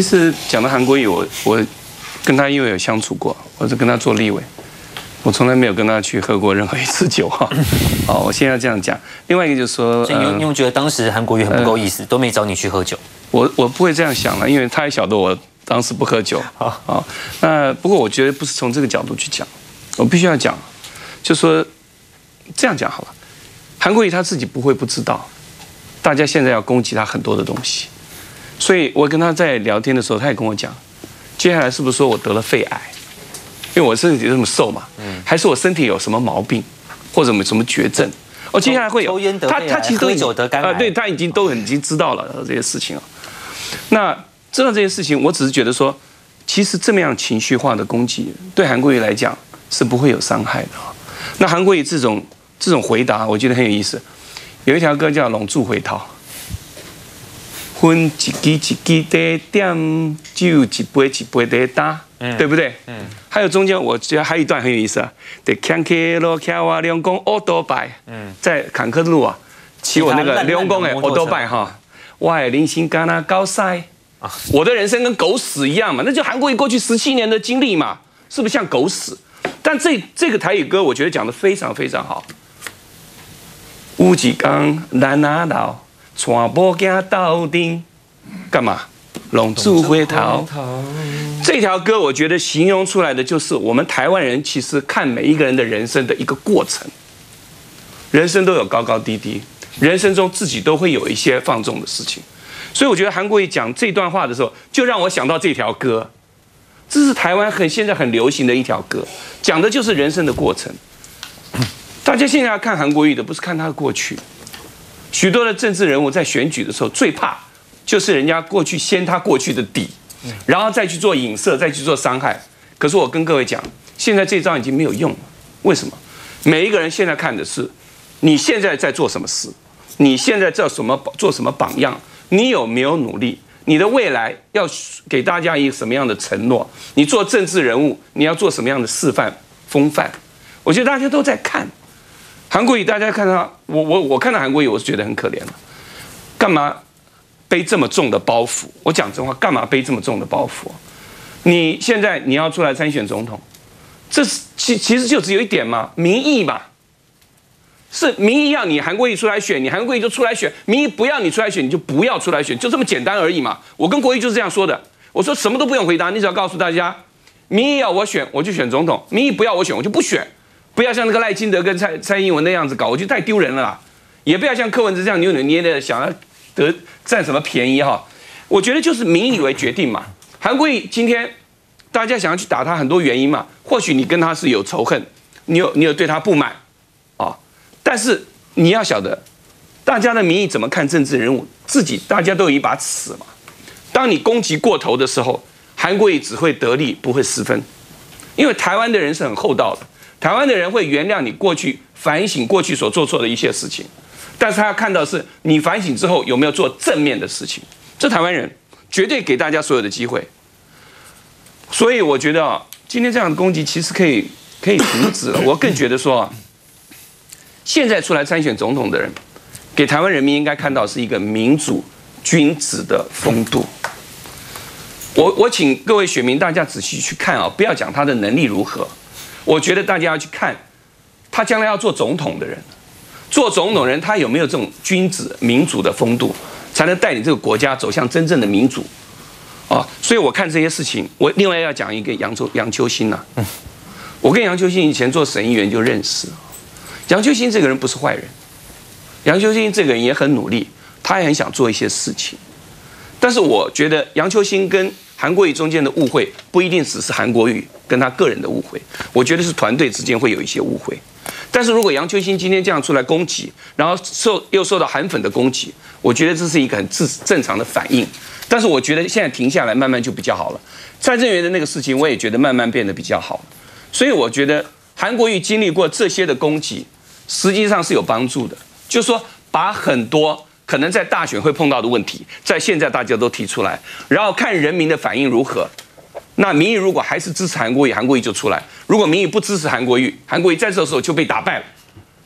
其实讲到韩国瑜，我跟他因为有相处过，我是跟他做立委，我从来没有跟他去喝过任何一次酒哈。哦，我现在要这样讲。另外一个就是说，所以你有觉得当时韩国瑜很不够意思，都没找你去喝酒？我不会这样想了，因为他也晓得我当时不喝酒。好，那不过我觉得不是从这个角度去讲，我必须要讲，就说这样讲好了。韩国瑜他自己不会不知道，大家现在要攻击他很多的东西。 所以我跟他在聊天的时候，他也跟我讲，接下来是不是说我得了肺癌？因为我身体这么瘦嘛，还是我身体有什么毛病，或者什么绝症？哦，接下来会有。抽烟得肺癌，喝酒得肝癌。对，他已经知道了这些事情啊。那知道这些事情，我只是觉得说，其实这么样情绪化的攻击，对韩国瑜来讲是不会有伤害的。那韩国瑜这种回答，我觉得很有意思。有一条歌叫《浪子回头》。 分一支一支在点，酒一杯一杯在打，对不对？还有中间我觉得还有一段很有意思啊，在坎坷路骑我两公奥多拜，在坎坷路啊骑我那个两公的奥多拜哈，我的人生敢那高塞，我的人生跟狗屎一样嘛，那就韩国瑜过去17年的经历嘛，是不是像狗屎？但这个台语歌我觉得讲得非常非常好，有一天咱阿老。 娶某囝到顶，干嘛？浪子回头。这条歌我觉得形容出来的就是我们台湾人其实看每一个人的人生的一个过程。人生都有高高低低，人生中自己都会有一些放纵的事情。所以我觉得韩国瑜讲这段话的时候，就让我想到这条歌。这是台湾现在很流行的一条歌，讲的就是人生的过程。大家现在要看韩国瑜的，不是看他的过去。 许多的政治人物在选举的时候最怕，就是人家过去掀他过去的底，然后再去做影射，再去做伤害。可是我跟各位讲，现在这招已经没有用了。为什么？每一个人现在看的是你现在在做什么事，你现在做什么榜样，你有没有努力，你的未来要给大家一个什么样的承诺？你做政治人物，你要做什么样的示范风范？我觉得大家都在看。 韩国瑜，大家看他，我看到韩国瑜，我是觉得很可怜了。干嘛背这么重的包袱？我讲真话，干嘛背这么重的包袱？你现在你要出来参选总统，这是其实就只有一点嘛，民意嘛，是民意要你韩国瑜出来选，你韩国瑜就出来选；民意不要你出来选，你就不要出来选，就这么简单而已嘛。我跟国瑜就是这样说的，我说什么都不用回答，你只要告诉大家，民意要我选，我就选总统；民意不要我选，我就不选。 不要像那个赖清德跟蔡英文那样子搞，我觉得太丢人了啦。也不要像柯文哲这样扭扭捏捏的想要占什么便宜哈。我觉得就是民意为决定嘛。韩国瑜今天大家想要去打他，很多原因嘛。或许你跟他是有仇恨，你有对他不满啊。但是你要晓得，大家的民意怎么看政治人物，大家都有一把尺嘛。当你攻击过头的时候，韩国瑜只会得利不会失分，因为台湾的人是很厚道的。 台湾的人会原谅你过去反省过去所做错的一些事情，但是他要看到是你反省之后有没有做正面的事情。这台湾人绝对给大家所有的机会，所以我觉得啊，今天这样的攻击其实可以停止了。我更觉得说啊，现在出来参选总统的人，给台湾人民应该看到是一个民主君子的风度。我请各位选民大家仔细去看啊，不要讲他的能力如何。 我觉得大家要去看，他将来要做总统的人，做总统人他有没有这种君子民主的风度，才能带领这个国家走向真正的民主，啊！所以我看这些事情，我另外要讲一个杨秋兴呐，我跟杨秋兴以前做省议员就认识，杨秋兴这个人不是坏人，杨秋兴这个人也很努力，他也很想做一些事情，但是我觉得杨秋兴跟 韩国瑜中间的误会不一定只是韩国瑜跟他个人的误会，我觉得是团队之间会有一些误会。但是如果杨秋兴今天这样出来攻击，然后又受到韩粉的攻击，我觉得这是一个很正常的反应。但是我觉得现在停下来，慢慢就比较好了。蔡正元的那个事情，我也觉得慢慢变得比较好。所以我觉得韩国瑜经历过这些的攻击，实际上是有帮助的，就是说把很多 可能在大选会碰到的问题，在现在大家都提出来，然后看人民的反应如何。那民意如果还是支持韩国瑜，韩国瑜就出来；如果民意不支持韩国瑜，韩国瑜在这时候就被打败了，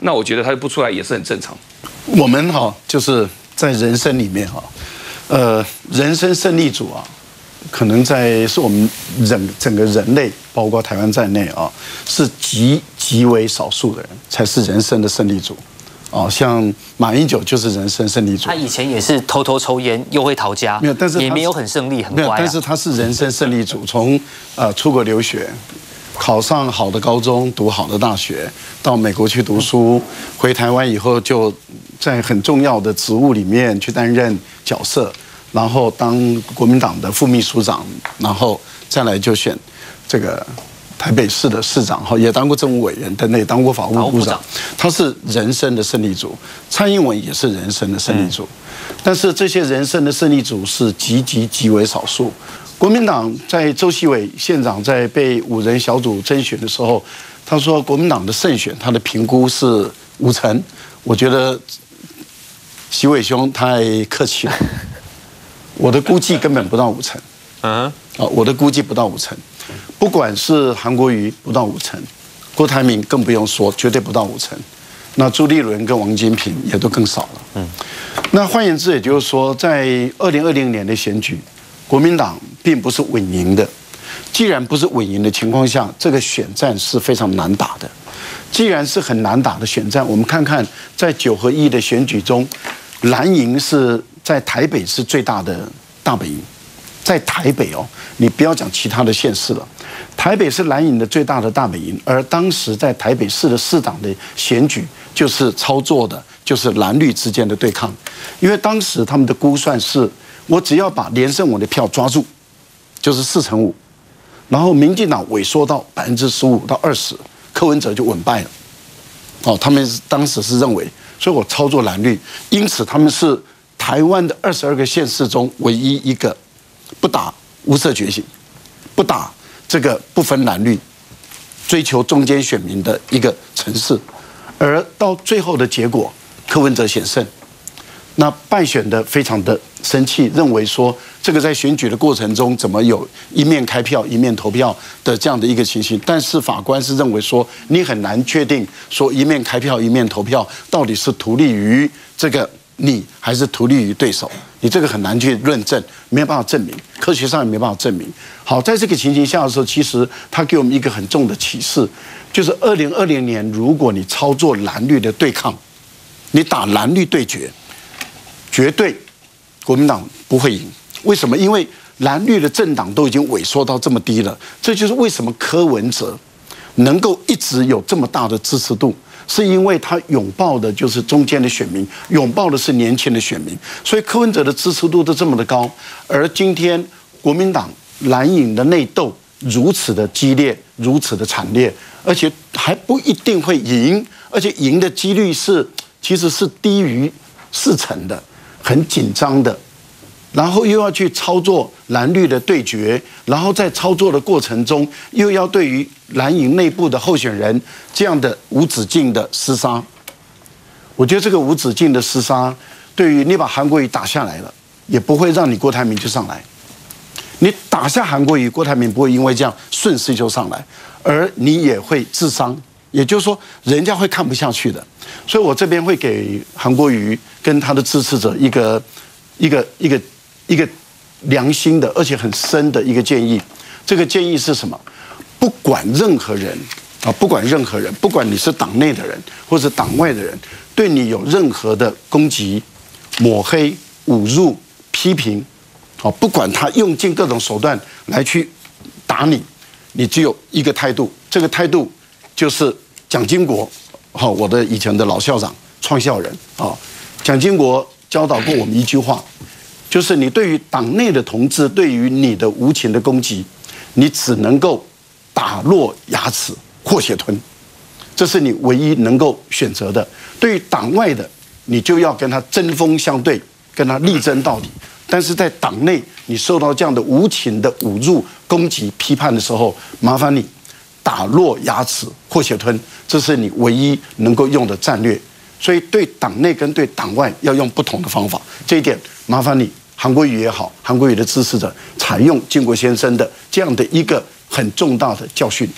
那我觉得他不出来也是很正常。我们哈就是在人生里面哈，人生胜利组啊，可能在是我们整个人类，包括台湾在内啊，是极为少数的人才是人生的胜利组。 哦，像马英九就是人生胜利组。他以前也是偷偷抽烟，又会逃家，没有，但是也没有很胜利，很乖。但是他是人生胜利组，从出国留学，考上好的高中，读好的大学，到美国去读书，回台湾以后就在很重要的职务里面去担任角色，然后当国民党的副秘书长，然后再来就选这个。 台北市的市长，哈，也当过政务委员，等等，也当过法务部长。他是人生的胜利组，蔡英文也是人生的胜利组。但是这些人生的胜利组是极为少数。国民党在周锡瑋县长在被5人小组甄选的时候，他说国民党的胜选，他的评估是5成。我觉得锡瑋兄太客气了，我的估计根本不到5成。啊，我的估计不到5成。 不管是韩国瑜不到5成，郭台铭更不用说，绝对不到5成。那朱立伦跟王金平也都更少了。嗯，那换言之，也就是说，在2020年的选举，国民党并不是稳赢的。既然不是稳赢的情况下，这个选战是非常难打的。既然是很难打的选战，我们看看在9合1的选举中，蓝营是在台北是最大的大本营。 在台北哦，你不要讲其他的县市了，台北是蓝营的最大的大本营，而当时在台北市的市长的选举就是操作的，就是蓝绿之间的对抗，因为当时他们的估算是，我只要把连胜文的票抓住，就是4成5，然后民进党萎缩到15%到20%，柯文哲就稳败了。哦，他们当时是认为，所以我操作蓝绿，因此他们是台湾的22个县市中唯一一个。 不打无色觉醒，不打这个不分蓝绿，追求中间选民的一个城市，而到最后的结果，柯文哲险胜。那败选的非常的生气，认为说这个在选举的过程中怎么有一面开票一面投票的这样的一个情形？但是法官是认为说你很难确定说一面开票一面投票到底是图利于这个。 你还是图利于对手，你这个很难去论证，没有办法证明，科学上也没办法证明。好，在这个情形下的时候，其实他给我们一个很重的启示，就是2020年，如果你操作蓝绿的对抗，你打蓝绿对决，绝对国民党不会赢。为什么？因为蓝绿的政党都已经萎缩到这么低了，这就是为什么柯文哲能够一直有这么大的支持度。 是因为他拥抱的就是中间的选民，拥抱的是年轻的选民，所以柯文哲的支持度都这么的高。而今天国民党蓝营的内斗如此的激烈，如此的惨烈，而且还不一定会赢，而且赢的几率是其实是低于4成的，很紧张的。然后又要去操作蓝绿的对决，然后在操作的过程中又要对于。 蓝营内部的候选人这样的无止境的厮杀，我觉得这个无止境的厮杀，对于你把韩国瑜打下来了，也不会让你郭台铭就上来。你打下韩国瑜，郭台铭不会因为这样顺势就上来，而你也会自伤，也就是说人家会看不下去的。所以我这边会给韩国瑜跟他的支持者一个良心的而且很深的一个建议。这个建议是什么？ 不管任何人啊，不管任何人，不管你是党内的人或者党外的人，对你有任何的攻击、抹黑、侮辱、批评，啊，不管他用尽各种手段来去打你，你只有一个态度，这个态度就是蒋经国，好，我的以前的老校长、创校人啊，蒋经国教导过我们一句话，就是你对于党内的同志对于你的无情的攻击，你只能够。 打落牙齿或血吞，这是你唯一能够选择的。对于党外的，你就要跟他针锋相对，跟他力争到底。但是在党内，你受到这样的无情的侮辱、攻击、批判的时候，麻烦你打落牙齿或血吞，这是你唯一能够用的战略。所以对党内跟对党外要用不同的方法，这一点麻烦你韩国瑜也好，韩国瑜的支持者采用经国先生的这样的一个。 很重大的教训。